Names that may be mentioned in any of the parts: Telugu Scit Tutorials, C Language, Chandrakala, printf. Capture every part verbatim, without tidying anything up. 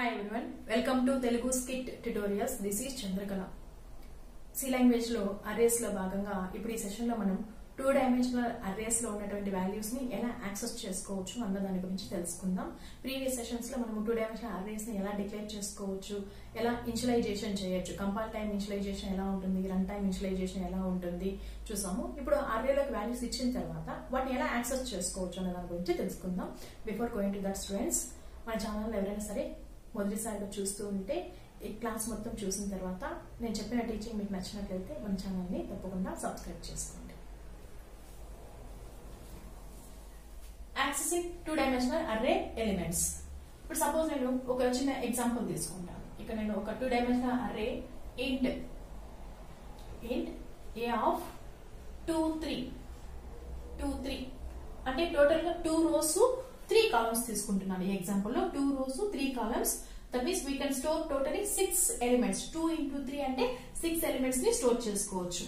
Hi everyone, welcome to Telugu Scit Tutorials. This is Chandrakala. C Language lo arrays lo bhaganga ippudu ee session lo manam two dimensional arrays lo unnatundi values ni ela access chesukochu anna dani gurinchi telusukundam. Previous sessions lo manam two dimensional arrays ni ela declare chesukochu, ela initialization cheyachu, compile time initialization ela untundi, runtime initialization ela untundi chusamu. Ippudu array lo values ichin tarvata vaatni ela access chesukochu anna dani gurinchi telusukundam. Before going to that, students, mana channel lo evaraina sare మొదటిసారిగా చూస్తూ ఉంటే ఈ class మొత్తం చూసిన తర్వాత నేను చెప్పిన teaching మీకు నచ్చినట్లయితే మన ఛానల్ని తప్పకుండా సబ్స్క్రైబ్ చేసుకోండి. Accessing two dimensional array elements. ఇప్పుడు సపోజ్ నేను ఒక చిన్న ఎగ్జాంపుల్ తీసుకుంటాను. ఇక్కడ నేను ఒక two dimensional array int int a of two three two three అంటే టోటల్గా టూ రోస్ త్రీ కాలమ్స్ తీసుకుంటున్నాను. ఈ ఎగ్జాంపుల్ లో two rows three columns, that means we can store totally six elements. Two into three అంటే six elements ని store చేసుకోవచ్చు.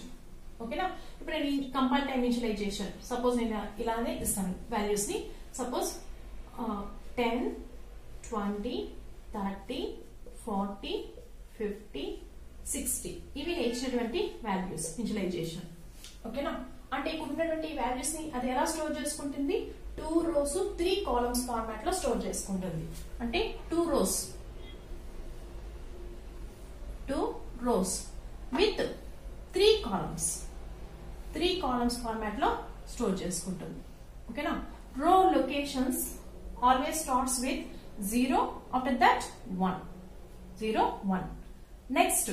ఓకేనా? ఇప్పుడు నేను కంపైల్ టైమ్ ఇనిషియలైజేషన్ సపోజ్ నేను ఇలానే ఇస్తాను వాల్యూస్ ని. Suppose ten twenty thirty forty fifty sixty ఇవి నేను ఇచ్చినటువంటి వాల్యూస్ ఇనిషియలైజేషన్. ఓకేనా? అంటే ఇక్కడ ఉన్నటువంటి వాల్యూస్ ని అది ఎలా స్టోర్ చేసుకుంటుంది? Two rows three columns format లో స్టోర్ చేసుకుంటుంది. అంటే two rows two rows with three columns three columns format లో స్టోర్ చేసుకుంటుంది. ఓకేనా? Row locations always starts with zero, after that one, zero one. Next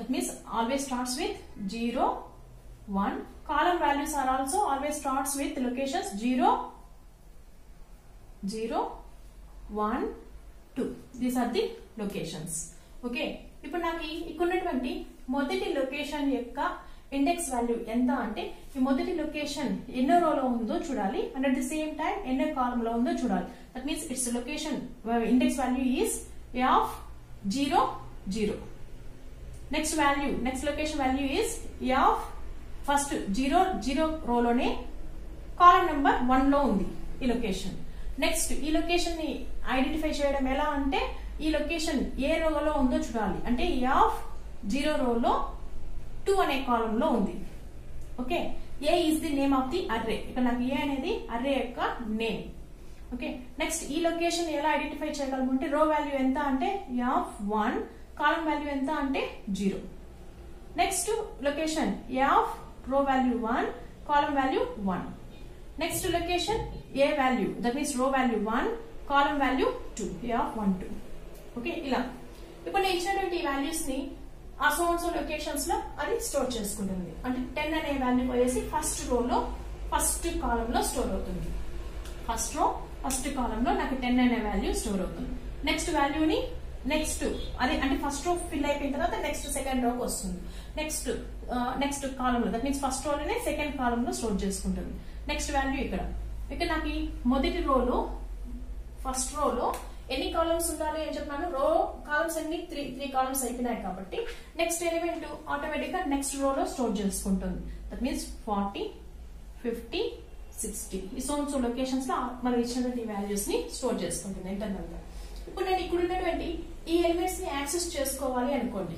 that means always starts with zero one. Column values are also always starts with locations zero, zero, one, two. These are the locations. Okay. Now, I have the first location index value. What is the first location? In a row and at the same time in a column. That means its location index value is a of zero, zero. Next value, next location value is a of first zero zero రోలోనే column number one లో ఉంది ఈ location. Next ఈ location ని identify చేయడం ఎలా అంటే ఈ లొకేషన్ ఏ రోలో ఉందో చూడాలి. అంటే ఈ ఆఫ్ జీరో రోలో టూ అనే కాలమ్ లో ఉంది. Okay, A is the name of the array. ఇక్కడ నాకు ఏ అనేది అర్రే యొక్క నేమ్. ఓకే, నెక్స్ట్ ఈ లొకేషన్ ఎలా ఐడెంటిఫై చేయగలం అంటే రో వాల్యూ ఎంత అంటే ఈ ఆఫ్ వన్, కాలమ్ వాల్యూ ఎంత అంటే zero. Next location A of row value one, column value one. Next location A value, that means row value one, column value two, A of one two. Okay, ఇలా ఇప్పుడు నేను ఇచ్చినటువంటి values ని ఆ సోన్సో locations లో అది స్టోర్ చేసుకుంటుంది. అంటే టెన్ అనే వాల్యూ వచ్చేసి ఫస్ట్ రోలో ఫస్ట్ కాలమ్ లో స్టోర్ అవుతుంది. ఫస్ట్ రో ఫస్ట్ కాలమ్ లో నాకు టెన్ అనే వాల్యూ స్టోర్ అవుతుంది. నెక్స్ట్ వాల్యూని నెక్స్ట్ అదే అంటే ఫస్ట్ రో ఫిల్ అయిపోయిన తర్వాత నెక్స్ట్ సెకండ్ రోకి వస్తుంది. నెక్స్ట్ నెక్స్ట్ కాలంలో దట్ మీన్స్ ఫస్ట్ రోలోనే సెకండ్ కాలంలో స్టోర్ చేసుకుంటుంది. నెక్స్ట్ వాల్యూ ఇక్కడ ఇక్కడ నాకు మొదటి రోలో ఫస్ట్ రోలో ఎన్ని కాలమ్స్ ఉండాలి అని చెప్పాను. రో కాలమ్స్ అన్ని త్రీ త్రీ కాలమ్స్ అయిపోయినాయి కాబట్టి నెక్స్ట్ ఎలిమెంట్ ఆటోమేటిక్ గా నెక్స్ట్ రోలో స్టోర్ చేసుకుంటుంది. That means forty fifty sixty ఈ సో సో లొకేషన్స్ లో మనం ఇచ్చినటువంటి వాల్యూస్ ని స్టోర్ చేసుకుంటుంది ఇంటర్నల్ గా. ఇప్పుడు నేను ఇక్కడ ఉన్నటువంటి ఈ ఎలిమెంట్స్ ని యాక్సెస్ చేసుకోవాలి అనుకోండి.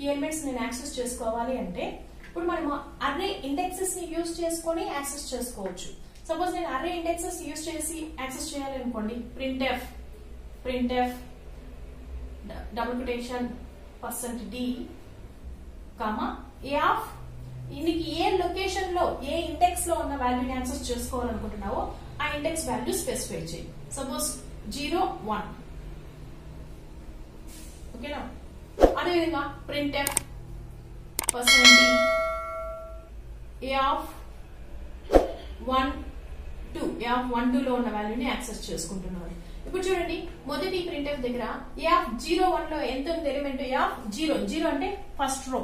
ఈ ఎలిమెంట్స్ నేను యాక్సెస్ చేసుకోవాలి అంటే ఇప్పుడు మనం అర్రే ఇండెక్సెస్ ని యూజ్ చేసుకొని యాక్సెస్ చేసుకోవచ్చు. సపోజ్ నేను అర్రే ఇండెక్సెస్ యూజ్ చేసి యాక్సెస్ చేయాలి అనుకోండి. Print F print F double quotation percent D comma A of దీనికి ఏ లొకేషన్ లో ఏ ఇండెక్స్ లో ఉన్న వాల్యూని యాక్సెస్ చేసుకోవాలనుకుంటున్నావో ఆ ఇండెక్స్ వాల్యూ స్పెసిఫై చేయి. Suppose zero one. ఓకేనా? అదేవిధంగా print F percent A of one two A of one two లో ఉన్న వాల్యూని యాక్సెస్ చేసుకుంటున్నారు. ఇప్పుడు చూడండి మొదటి ప్రింట్ ఎఫ్ దగ్గర ఏ ఆఫ్ జీరో వన్ లో ఎంత ఉంది element A of zero. Zero అంటే ఫస్ట్ రో,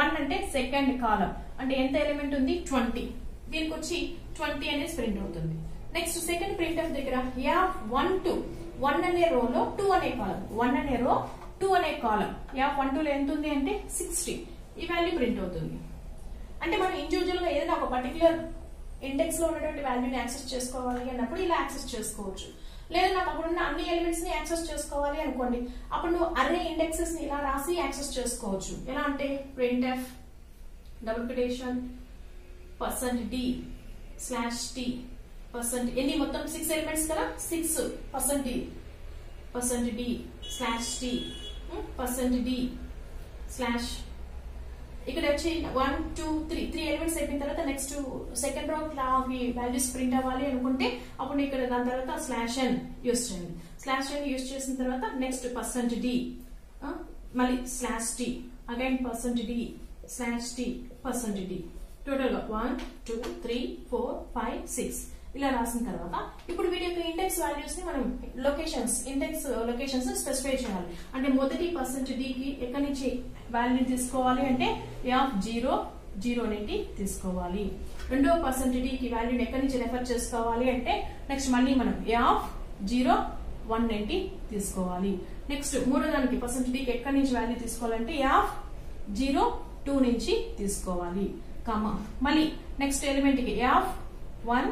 వన్ అంటే సెకండ్ కాలమ్, అంటే ఎంత ఎలిమెంట్ ఉంది ట్వంటీ. దీనికి వచ్చి ట్వంటీ అనేది ప్రింట్ అవుతుంది. నెక్స్ట్ సెకండ్ ప్రింట్ ఎఫ్ దగ్గర A of one two one అనే రోలో టూ అనే కాలమ్, వన్ అనే రో టూ అనే column A of one two లో ఎంత ఉంది అంటే సిక్స్టీ. ఈ వాల్యూ ప్రింట్ అవుతుంది. అంటే మనం ఇండివిజువల్ గా ఏదైనా ఒక పర్టికులర్ ఇండెక్స్ లో ఉన్నటువంటి వాల్యూని యాక్సెస్ చేసుకోవాలి అన్నప్పుడు ఇలా యాక్సెస్ చేసుకోవచ్చు. लेकिन आप अपने ना अन्य एलिमेंट्स ने एक्सेस चेस करवाले हैं उनको नहीं अपन वो अरे इंडेक्सेस नीला राशि एक्सेस चेस करो चुके हैं ना अंटे printf double quotation percent d slash t percent इन्हीं मतलब six एलिमेंट्स करा six percent d percent d slash t percent d slash ఇక్కడ వచ్చి one two three three elements అయిన తర్వాత నెక్స్ట్ సెకండ్ రౌ క్లాస్ వి వాల్యూస్ ప్రింట్ అవ్వాలి అనుకుంటే అప్పుడు ఇక్కడ దాని తర్వాత స్లాష్ n యూస్ చేయండి స్లాష్ n యూస్ చేసిన తర్వాత నెక్స్ట్ పర్సెంట్ d మళ్ళీ slash t again percent d slash t percent d total గా one two three four five six ఇలా రాసిన తర్వాత ఇప్పుడు వీడియోకి ఇండెక్స్ వాల్యూస్ ని మనం లొకేషన్స్ ఇండెక్స్ లొకేషన్స్ స్పెసిఫై చేయాలి అంటే మొదటి పర్సెంట్ d కి ఎక్కడి నుంచి వాల్యూ తీసుకోవాలి అంటే a zero zero నుండి తీసుకోవాలి రెండో పర్సెంట్ d కి వాల్యూ ఎక్కడి నుంచి రిఫర్ చేసుకోవాలి అంటే నెక్స్ట్ మళ్ళీ మనం a zero one నుండి తీసుకోవాలి నెక్స్ట్ మూడో దానికి పర్సెంట్ d కి ఎక్కడి నుంచి వాల్యూ తీసుకోవాలంటే a zero two నుంచి తీసుకోవాలి కామా మళ్ళీ నెక్స్ట్ ఎలిమెంట్ కి a one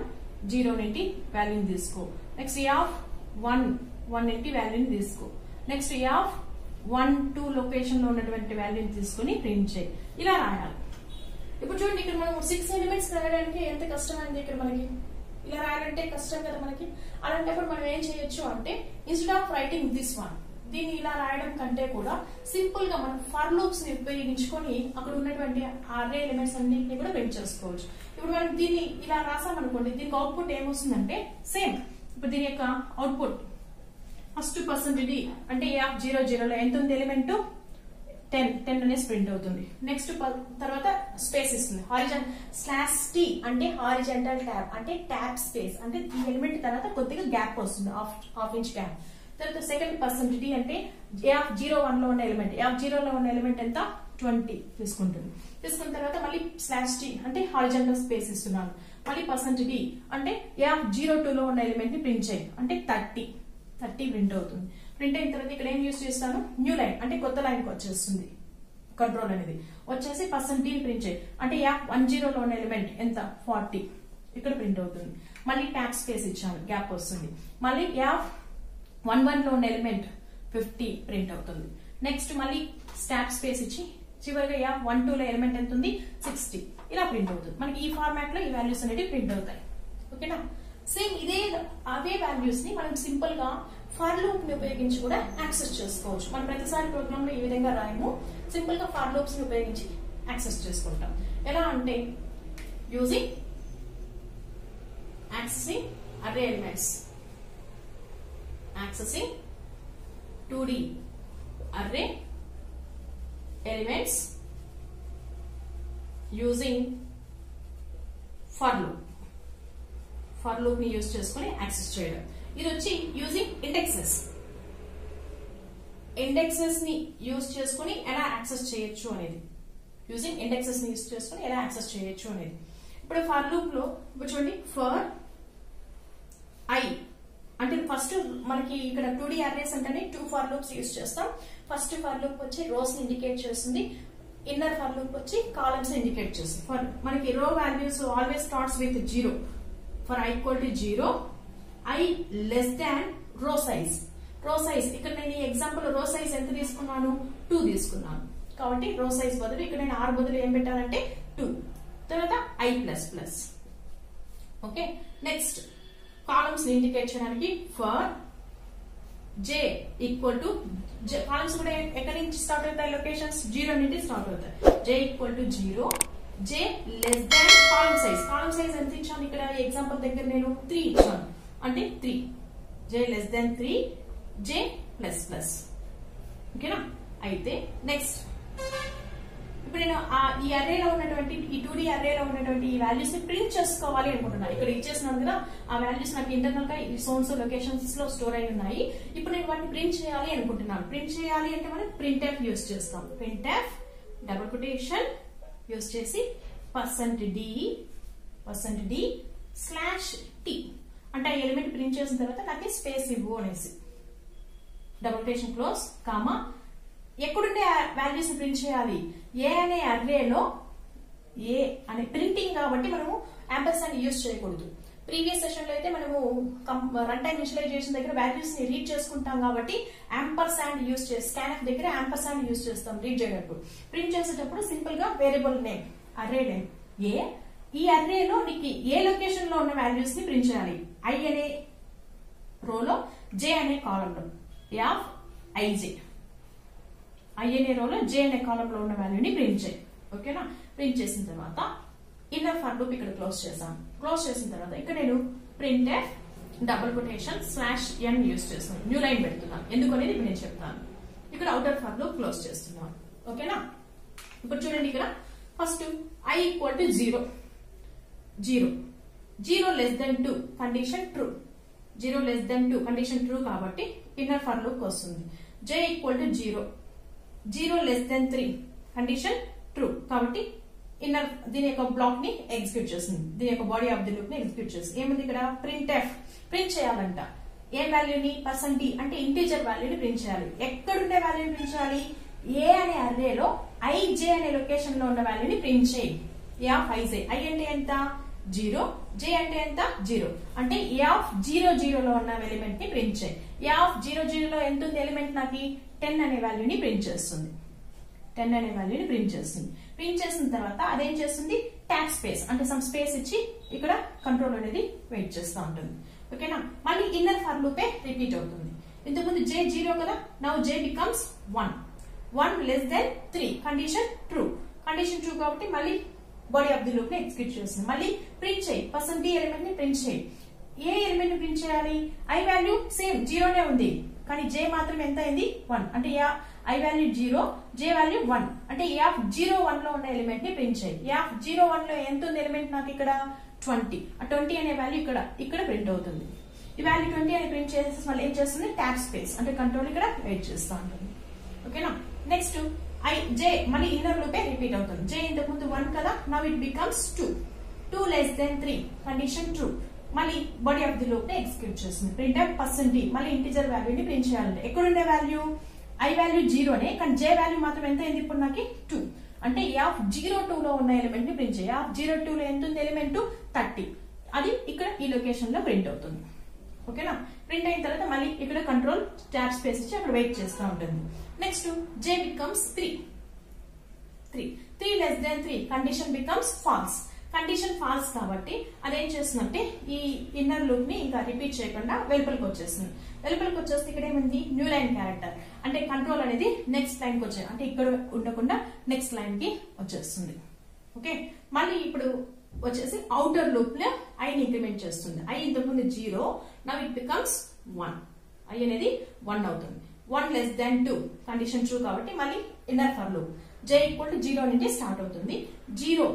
zero ninety value this go next a of one one ninety value this go next a of one two location on twenty value this go ni print che ila raayali ipudu chudandi ikkada manam six elements rayadaniki enta kashtam ante ikkada manaki ila rayalante kashtam kada manaki alantappudu manam em cheyochu ante instead of writing this one దీన్ని ఇలా రాయడం కంటే కూడా simple గా మనం for loops ని ఉపయోగించుకొని అక్కడ ఉన్నటువంటి అర్రే ఎలిమెంట్స్ అన్నిటిని కూడా ప్రింట్ చేసుకోవచ్చు ఇప్పుడు మనం దీన్ని ఇలా రాసాం అనుకోండి దీనికి అవుట్పుట్ ఏమొస్తుందంటే సేమ్ ఇప్పుడు దీని యొక్క అవుట్పుట్ ఫస్ట్ పర్సెంట్ d అంటే a zero zero లో ఎంత ఉంది ఎలిమెంట్ ten ten అనేసి ప్రింట్ అవుతుంది నెక్స్ట్ తర్వాత స్పేస్ ఇస్తుంది హారిజన్ స్లాష్ t అంటే హారిజంటల్ ట్యాబ్ అంటే ట్యాబ్ స్పేస్ అంటే ఈ ఎలిమెంట్ తర్వాత కొద్దిగా గ్యాప్ వస్తుంది half inch గ్యాప్ తర్వాత సెకండ్ పర్సెంట్ d అంటే a zero one లో ఉన్న ఎలిమెంట్ a zero లో ఉన్న ఎలిమెంట్ ఎంత twenty తీసుకుంటుంది తీసుకున్న తర్వాత మళ్ళీ స్లాష్ t అంటే హారిజంటల్ స్పేస్ ఇస్తున్నాను మళ్ళీ పర్సెంట్ d అంటే a zero two లో ఉన్న ఎలిమెంట్ ని ప్రింట్ చేయి అంటే thirty thirty ప్రింట్ అవుతుంది ప్రింట్ అయిన తర్వాత ఇక్కడ ఏం యూస్ చేస్తాను న్యూ లైన్ అంటే కొత్త లైన్ కి వచ్చేస్తుంది కంట్రోల్ అనేది వచ్చేసి పర్సెంట్ d ని ప్రింట్ చేయి అంటే a ten లో ఉన్న ఎలిమెంట్ ఎంత forty ఇక్కడ ప్రింట్ అవుతుంది మళ్ళీ ట్యాబ్ స్పేస్ ఇచ్చాను గ్యాప్ వస్తుంది మళ్ళీ a eleven లో ఉన్న ఎలిమెంట్ fifty ప్రింట్ అవుతుంది నెక్స్ట్ మళ్ళీ స్టాప్ స్పేస్ ఇచ్చి చివరిగా a twelve లో ఎలిమెంట్ ఎంత ఉంది sixty ఇలా ప్రింట్ అవుతుంది మనకి ఈ ఫార్మాట్ లో ఈ వాల్యూస్ అనేది ప్రింట్ అవుతాయి ఓకేనా సేమ్ ఇదే అవే వాల్యూస్ ని మనం సింపుల్ గా ఫర్ లూప్ ని ఉపయోగించి కూడా యాక్సెస్ చేసుకోవచ్చు మనం ప్రతిసారి ప్రోగ్రామ్ లో ఈ విధంగా రాయము సింపుల్ గా ఫర్ లూప్స్ ని ఉపయోగించి యాక్సెస్ చేసుకుంటాం ఎలా అంటే using accessing array elements accessing two D array elements using for loop for loop ni use chesukoni access cheyadam idi vachi using indexes indexes ni use chesukoni ela access cheyochu anedi using indexes ni use chesukoni ela access cheyochu anedi ippudu for loop lo chudandi for I అంటే first మనకి ఇక్కడ two D arrays అంటే two for loops use చేస్తాం first for loop వచ్చి rows ని indicate చేస్తుంది inner for loop వచ్చి columns ని ఇండికేట్ చేస్తుంది ఫర్ మనకి row values always starts with zero for i equal to zero i less than row size row size ఇక్కడ నేను ఈ ఎగ్జాంపుల్ రో సైజ్ ఎంత తీసుకున్నాను two తీసుకున్నాను కాబట్టి రో సైజ్ బదులు ఇక్కడ నేను r బదులు ఏం పెట్టాలంటే two తర్వాత i plus plus okay next columns ని ఇండికేట్ చేయడానికి for j equal to columns కూడా ఎక్కడి నుంచి స్టార్ట్ అవుతాయి లొకేషన్స్ జీరో నుండి స్టార్ట్ అవుతాయి j equal to zero j less than column size column size ఎంత ఇచ్చాను ఇక్కడ ఎగ్జాంపుల్ దగ్గర నేను three ఇచ్చాను అంటే three j less than three j plus plus ఓకేనా అయితే నెక్స్ట్ ఇప్పుడు నేను ఈ అర్రేలో ఉన్నటువంటి ఈ two D అర్రేలో ఉన్నటువంటి ఈ వాల్యూస్ ని ప్రింట్ చేసుకోవాలి అనుకుంటున్నాను ఇక్కడ ఇచ్చేసినాను కదా ఆ వాల్యూస్ నాకు ఇంటర్నల్ గా ఈ సోన్స్ లొకేషన్స్ లో స్టోర్ అయి ఉన్నాయి ఇప్పుడు నేను వాటిని ప్రింట్ చేయాలి అనుకుంటున్నాను ప్రింట్ చేయాలి అంటే మనం printf యూస్ చేస్తాం printf డబుల్ కొటేషన్ యూస్ చేసి percent d percent d slash t అంటే ఆ ఎలిమెంట్ ప్రింట్ చేసిన తర్వాత నాకు స్పేస్ ఇవ్వు అనేసి డబుల్ కొటేషన్ క్లోజ్ కామా ఎక్కడుండే వాల్యూస్ ప్రింట్ చేయాలి ఏ అనే అర్రేలో ఏ అనే ప్రింటింగ్ కాబట్టి మనము యాంపర్సండ్ యూస్ చేయకూడదు प्रीवियस सेशन लो अयिते मनम रन टाइम इनिशियलाइजेशन దగ్గర వాల్యూస్ ని రీడ్ చేసుకుంటాం కాబట్టి యాంపర్సండ్ యూస్ చేస్తాం స్కాన్ఫ్ దగ్గర యాంపర్సండ్ యూస్ చేస్తాం రీడ్ చేయనప్పుడు ప్రింట్ చేసేటప్పుడు సింపుల్ గా వేరియబుల్ నేమ్ అర్రే నేమ్ ఏ ఈ అర్రే లో మీకు ఏ లొకేషన్ లో ఉన్న వాల్యూస్ ని ప్రింట్ చేయాలి i అనే రో లో j అనే కాలమ్ లో ఆఫ్ ij i అనే రో లో j అనే కాలమ్ లో ఉన్న వాల్యూని ప్రింట్ చేయాలి ఓకేనా ప్రింట్ చేసిన తర్వాత ఇన్నర్ ఫర్ లూప్ ఇక్కడ క్లోజ్ చేసాం క్లోజ్ చేసిన తర్వాత ఇక్కడ నేను printf double quotation slash n use చేస్తున్నాను న్యూ లైన్ పెడుతున్నాను ఎందుకనేది నేను చెప్తాను ఇక్కడ అవుటర్ ఫర్ లూప్ క్లోజ్ చేస్తున్నాను ఓకేనా ఇప్పుడు చూడండి ఇక్కడ first i equal to zero zero zero less than two condition true zero less than two condition true కాబట్టి ఇన్నర్ ఫర్ లూప్ వస్తుంది j equal to zero zero less than three condition true కాబట్టి inner దీని యొక్క block ని execute చేస్తుంది దీని యొక్క body of the loop ని ఎగ్జిక్యూట్ చేస్తుంది ఏముంది ఇక్కడ ప్రింట్ ఎఫ్ ప్రింట్ చేయాలంట ఏ వాల్యూని పర్సన్ డి అంటే ఇంటీజర్ వాల్యూని ప్రింట్ చేయాలి ఎక్కడుండే వాల్యూని ప్రింట్ చేయాలి ఏ అనే అర్రేలో ఐజే అనే లొకేషన్ లో ఉన్న వాల్యూని ప్రింట్ చేయి ఏ ఆఫ్ ఐజే ఐ అంటే ఎంత జీరో జే అంటే ఎంత జీరో అంటే ఏ ఆఫ్ జీరో జీరోలో ఉన్న ఎలిమెంట్ ని ప్రింట్ చేయి ఏ ఆఫ్ జీరో జీరోలో ఎంత ఉంది ఎలిమెంట్ నాకు టెన్ అనే వాల్యూని ప్రింట్ చేస్తుంది టెన్ అనే వాల్యూని ప్రింట్ చేస్తుంది ప్రింట్ చేసిన తర్వాత అదేం చేస్తుంది ట్యాబ్ స్పేస్ అంటే సమ్ స్పేస్ ఇచ్చి ఇక్కడ కంట్రోల్ అనేది వెయిట్ చేస్తూ ఉంటుంది ఓకేనా మళ్ళీ ఇన్నర్ ఫర్ లూపే రిపీట్ అవుతుంది ఇంతకుముందు జే జీరో కదా నౌ జే becomes one one less then three condition true condition true కాబట్టి మళ్ళీ బాడీ ఆఫ్ ది లూప్ ని ఎగ్జిక్యూట్ చేస్తుంది మళ్ళీ ప్రింట్ చేయి పర్సన్ డి ఎలిమెంట్ ని ప్రింట్ చేయి ఏ ఎలిమెంట్ ని ప్రింట్ చేయాలి ఐ వాల్యూ సేమ్ జీరోనే ఉంది కానీ జే మాత్రం ఎంత అయింది వన్ అంటే i value zero j value one అంటే a ఆఫ్ జీరో వన్ లో ఉన్న ఎలిమెంట్ ని ప్రింట్ చేయి a ఆఫ్ జీరో వన్ లో ఎంత ఉంది ఎలిమెంట్ నాకు ఇక్కడ ట్వంటీ ఆ ట్వంటీ అనే వాల్యూ ఇక్కడ ఇక్కడ ప్రింట్ అవుతుంది ఈ వాల్యూ ట్వంటీ అని ప్రింట్ చేసేసి మళ్ళీ ఏం చేస్తుంది ట్యాబ్ స్పేస్ అంటే కంట్రోల్ ఇక్కడ వెయిట్ చేస్తూ ఉంటుంది ఓకేనా నెక్స్ట్ i j మళ్ళీ ఇన్నర్ లూపే రిపీట్ అవుతుంది j ఇంతకు ముందు వన్ కదా now it becomes two two less then three condition true మళ్ళీ బాడీ ఆఫ్ ది లూప్ ని ఎగ్జిక్యూట్ చేస్తుంది ప్రింట్ ఆఫ్ పర్సెంట్ డి మళ్ళీ ఇంటిజర్ వాల్యూని ప్రింట్ చేయాలంటే ఎక్కడుండే వాల్యూ ఐ వాల్యూ జీరోనే కానీ జే వాల్యూ మాత్రం ఎంత అయింది ఇప్పుడు నాకు టూ అంటే ఏ ఆఫ్ జీరో టూ లో ఉన్న ఎలిమెంట్ ని ప్రింట్ చేయి ఏ ఆఫ్ జీరో టూ లో ఎంత ఉంది ఎలిమెంట్ థర్టీ అది ఇక్కడ ఈ లొకేషన్ లో ప్రింట్ అవుతుంది ఓకేనా ప్రింట్ అయిన తర్వాత మళ్ళీ ఇక్కడ కంట్రోల్ ట్యాబ్ స్పేస్ ఇచ్చి అక్కడ వెయిట్ చేస్తూ ఉంటుంది next J becomes three three three less then three condition becomes false condition false కాబట్టి అదేం చేస్తుందంటే ఈ ఇన్నర్ లూప్ ని ఇంకా రిపీట్ చేయకుండా వెలుపలికి వచ్చేస్తుంది వెలుపలికి వచ్చేస్తే ఇక్కడ ఏమైంది న్యూ లైన్ క్యారెక్టర్ అంటే కంట్రోల్ అనేది నెక్స్ట్ లైన్ కి వచ్చే అంటే ఇక్కడ ఉండకుండా నెక్స్ట్ లైన్ కి వచ్చేస్తుంది ఓకే మళ్ళీ ఇప్పుడు వచ్చేసి అవుటర్ లూప్ లో ఐ ని ఇంక్రిమెంట్ చేస్తుంది ఐ ఇంతకుముందు zero now it becomes one I అనేది వన్ అవుతుంది one less than two condition true కాబట్టి మళ్ళీ inner for loop J equal to zero నుండి స్టార్ట్ అవుతుంది zero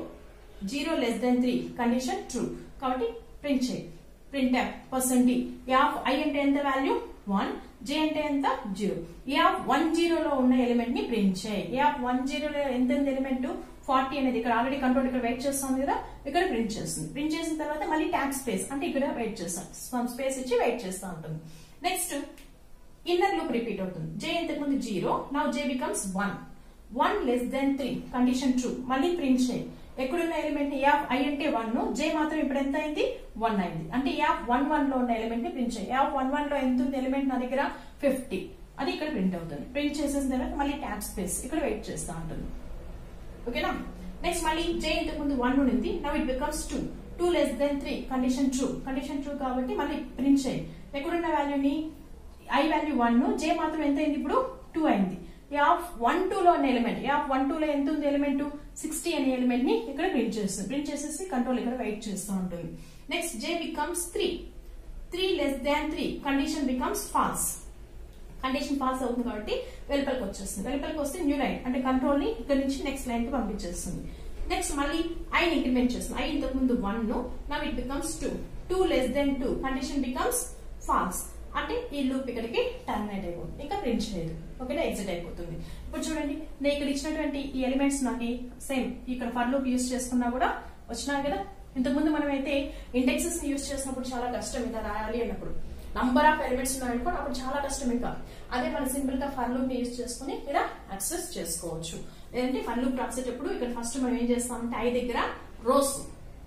zero less then three condition true కాబట్టి ప్రింట్ చేయి print of percent A of I అంటే ఎంత వాల్యూ వన్ జే అంటే ఎంత జీరో ఏ ఆఫ్ వన్ జీరోలో ఉన్న ఎలిమెంట్ ని ప్రింట్ చేయి ఏ ఆఫ్ వన్ జీరోలో ఎంత ఎలిమెంట్ ఫార్టీ అనేది ఇక్కడ ఆల్రెడీ కంట్రోల్ ఇక్కడ వెయిట్ చేస్తుంది కదా ఇక్కడ ప్రింట్ చేస్తుంది ప్రింట్ చేసిన తర్వాత మళ్ళీ ట్యాబ్ స్పేస్ అంటే ఇక్కడ వెయిట్ చేస్తాం స్పేస్ ఇచ్చి వెయిట్ చేస్తూ ఉంటుంది నెక్స్ట్ ఇన్నర్ లూప్ రిపీట్ అవుతుంది జే ఇంతకు ముందు జీరో నౌ జే becomes one one less then three condition true మళ్ళీ ప్రింట్ చేయి ఎక్కడున్న ఎలిమెంట్ ఏ ఆఫ్ ఐ అంటే వన్ జే మాత్రం ఇప్పుడు ఎంత అయింది వన్ అయింది అంటే ఏ ఆఫ్ వన్ వన్ లో ఉన్న ఎలిమెంట్ ని ప్రింట్ చేయి ఏ ఆఫ్ వన్ వన్ లో ఎంత ఉంది ఎలిమెంట్ నా దగ్గర ఫిఫ్టీ అది ఇక్కడ ప్రింట్ అవుతుంది ప్రింట్ చేసేసిన తర్వాత మళ్ళీ ట్యాబ్ స్పేస్ ఇక్కడ వెయిట్ చేస్తా ఉంటుంది ఓకేనా నెక్స్ట్ మళ్ళీ జే ఇంతకు ముందు వన్ ఉంది now it becomes two two less then three condition true condition true కాబట్టి మళ్ళీ ప్రింట్ చేయి ఎక్కడున్న వాల్యూని ఐ వాల్యూ వన్ జే మాత్రం ఎంత అయింది ఇప్పుడు టూ అయింది ఏ ఆఫ్ వన్ టూ లో ఉన్న element A of one two లో ఎంత ఉంది ఎలిమెంట్ సిక్స్టీ అనే ఎలిమెంట్ ని ఇక్కడ ప్రింట్ చేస్తుంది ప్రింట్ చేసేసి కంట్రోల్ ఇక్కడ వెయిట్ చేస్తూ ఉంటుంది next J becomes three three less than three condition becomes false condition false అవుతుంది కాబట్టి వెలుపలికి వచ్చేస్తుంది వెలుపలికి వస్తే న్యూ లైన్ అంటే కంట్రోల్ ని ఇక్కడ నుంచి నెక్స్ట్ లైన్ కి పంపించేస్తుంది నెక్స్ట్ మళ్ళీ ఐ ని ఇంక్రిమెంట్ చేస్తుంది ఐ ఇంతకు ముందు one now it becomes two two less than two condition becomes false అంటే ఈ లూప్ ఇక్కడికి టర్మినేట్ అయిపోతుంది ఇంకా ప్రింట్ చేయదు ఓకేనా ఎగ్జిట్ అయిపోతుంది ఇప్పుడు చూడండి నేను ఇక్కడ ఇచ్చినటువంటి ఈ ఎలిమెంట్స్ నాకు సేమ్ ఇక్కడ ఫర్ లూప్ యూస్ చేసుకున్నా కూడా వచ్చినాయి కదా ఇంతకుముందు మనం అయితే ఇండెక్సెస్ యూస్ చేసినప్పుడు చాలా కష్టం ఇంకా రాయాలి అన్నప్పుడు నంబర్ ఆఫ్ ఎలిమెంట్స్ ఉన్నాయనుకో అప్పుడు చాలా కష్టం ఇంకా అదే మనం సింపుల్ గా ఫర్ లూప్ ని యూస్ చేసుకుని ఇక్కడ యాక్సెస్ చేసుకోవచ్చు లేదంటే ఫర్ లూప్ రాసేటప్పుడు ఇక్కడ ఫస్ట్ మనం ఏం చేస్తామంటే ఐ దగ్గర రోస్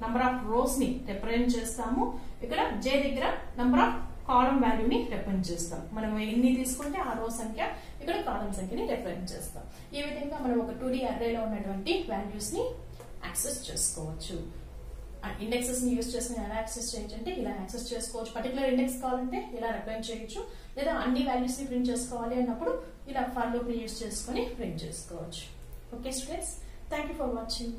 నంబర్ ఆఫ్ రోస్ ని రిప్రజెంట్ చేస్తాము ఇక్కడ j దగ్గర నంబర్ ఆఫ్ కాలమ్ వాల్యూ ని రిప్రజెంట్ చేస్తాం. మనం ఎన్ని తీసుకుంటే ఆ రో సంఖ్య ఇక్కడ కాలమ్ సంఖ్యని రిప్రజెంట్ చేస్తాం. ఈ విధంగా మనం ఒక టూ డి అర్రేలో ఉన్నటువంటి వాల్యూస్ ని యాక్సెస్ చేసుకోవచ్చు. ఇండెక్సెస్ ని యూస్ చేసి ఎలా యాక్సెస్ చేయొచ్చు అంటే ఇలా యాక్సెస్ చేసుకోవచ్చు. పర్టికులర్ ఇండెక్స్ కావాలంటే ఇలా రిప్రజెంట్ చేయొచ్చు, లేదా అన్ని వాల్యూస్ ని ప్రింట్ చేసుకోవాలి అన్నప్పుడు ఇలా ఫర్ లూప్ ని యూస్ చేసుకుని ప్రింట్ చేసుకోవచ్చు. Okay students, thank you for watching.